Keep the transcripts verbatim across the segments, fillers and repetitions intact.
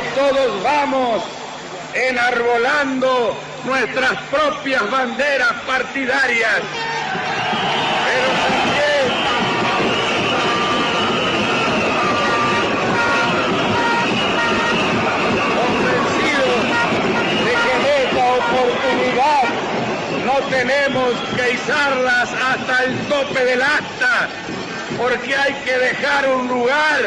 que todos vamos enarbolando nuestras propias banderas partidarias. Tenemos que izarlas hasta el tope del asta, porque hay que dejar un lugar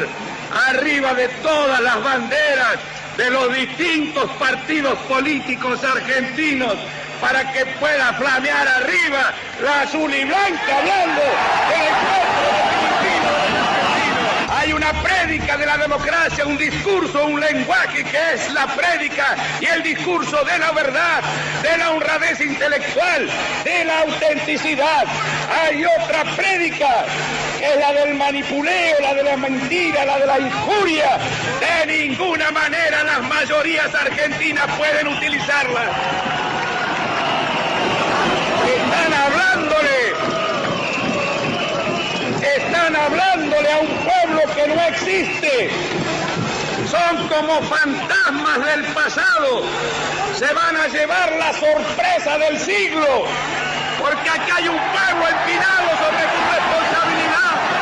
arriba de todas las banderas de los distintos partidos políticos argentinos para que pueda flamear arriba la azul y blanca, hablando del encuentro argentino. Hay una prédica de la democracia, un discurso, un lenguaje que es la prédica y el discurso de la verdad, de la honradez intelectual, de la autenticidad. Hay otra prédica que es la del manipuleo, la de la mentira, la de la injuria. De ninguna manera las mayorías argentinas pueden utilizarla. Están hablándole, están hablándole a un pueblo que no existe. Son como fantasmas del pasado. Se van a llevar la sorpresa del siglo, porque acá hay un pueblo empinado sobre su responsabilidad.